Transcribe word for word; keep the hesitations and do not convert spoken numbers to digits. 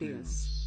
tears.